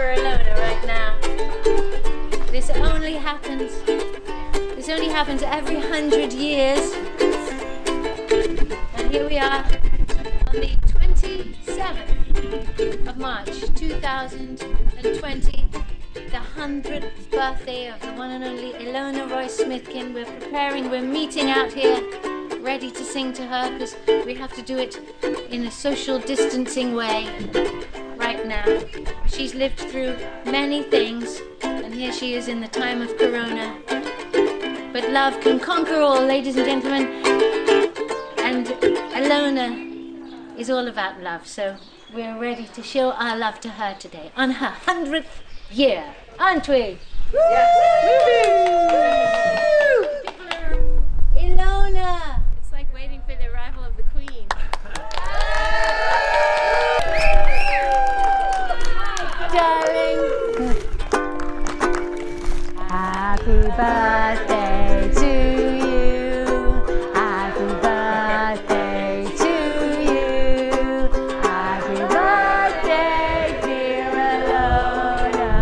for Ilona right now. This only happens every 100 years. And here we are on the 27th of March 2020, the 100th birthday of the one and only Ilona Royce-Smithkin. We're preparing, we're meeting out here, ready to sing to her, because we have to do it in a social distancing way right now. She's lived through many things, and here she is in the time of Corona. But love can conquer all, ladies and gentlemen, and Ilona is all about love, so we're ready to show our love to her today, on her 100th year, aren't we? Yes. Happy birthday to you, happy birthday to you, happy birthday dear Ilona,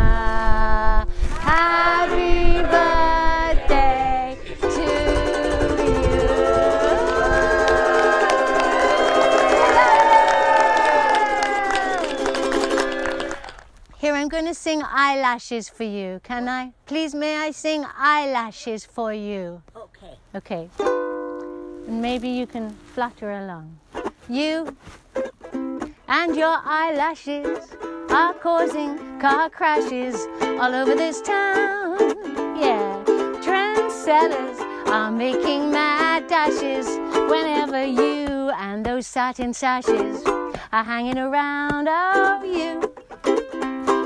happy birthday to you. Here, I'm going to sing Eyelashes for you, can I? Please, may I sing Eyelashes for you? Okay. Okay. And maybe you can flutter along. You and your eyelashes are causing car crashes all over this town. Yeah. Trendsetters are making mad dashes whenever you and those satin sashes are hanging around. Oh, you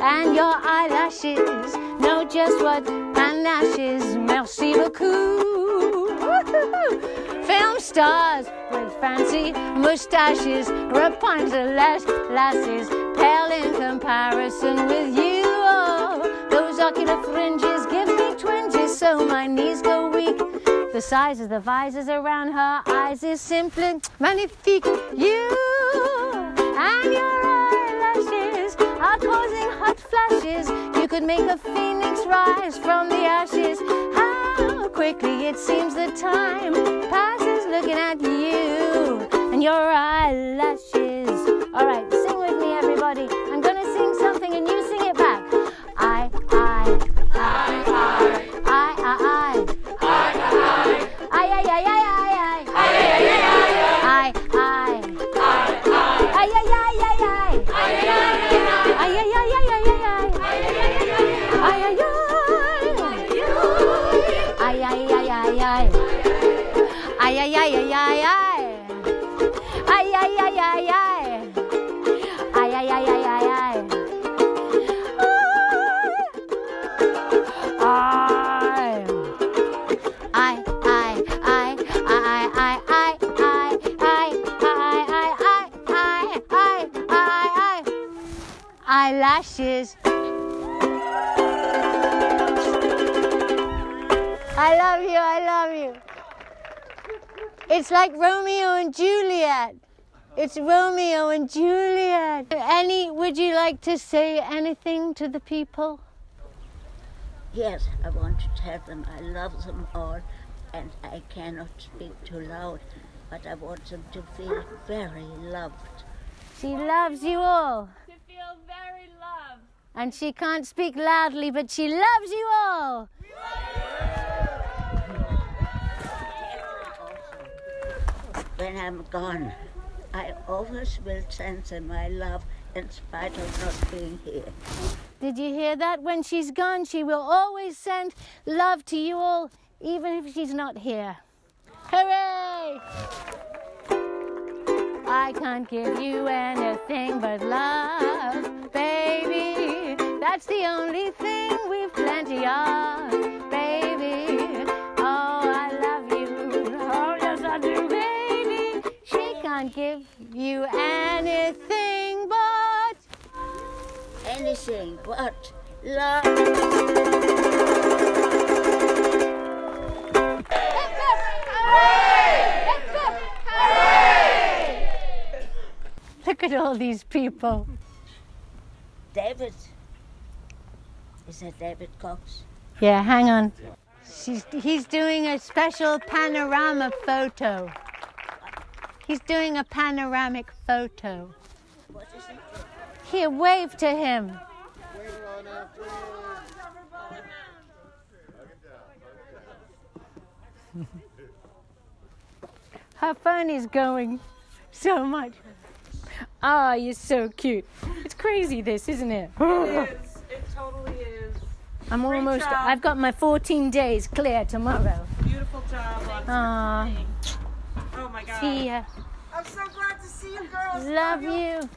and your eyelashes know just what panache is. Merci beaucoup. Film stars with fancy moustaches, Rapunzel-esque lasses, pale in comparison with you. Oh, those ocular fringes give me twinges, so my knees go weak. The size of the visors around her eyes is simply magnifique. You and your eyelashes are causing hot flashes. You could make a phoenix rise from the ashes. How quickly it seems the time passes looking at you and your eyelashes. All right, sing with me, everybody. I'm going to sing something and you sing it back. Eyelashes. I love you, I love you. It's like Romeo and Juliet. It's Romeo and Juliet. Would you like to say anything to the people? Yes, I want to tell them I love them all, and I cannot speak too loud, but I want them to feel very loved. She loves you all. To feel very loved. And she can't speak loudly, but she loves you all. We love you. When I'm gone, I always will send them my love in spite of not being here. Did you hear that? When she's gone, she will always send love to you all, even if she's not here. Hooray! I can't give you anything but love, baby. That's the only thing we've plenty of, baby. Oh, I love you. Oh, yes, I do, baby. I can't give you anything but... anything but love. Hooray! Hooray! Hooray! Look at all these people. David, Is that David Cox? Yeah, hang on. He's doing a special panorama photo. He's doing a panoramic photo. What is it? Here, wave to him. Wave, Ilona. Wave. Her phone is going so much. Ah, oh, you're so cute. It's crazy, this, isn't it? It is. It totally is. I'm great almost. Job. I've got my 14 days clear tomorrow. Beautiful job. Aww. Oh my God. See ya. I'm so glad to see you girls. Love you.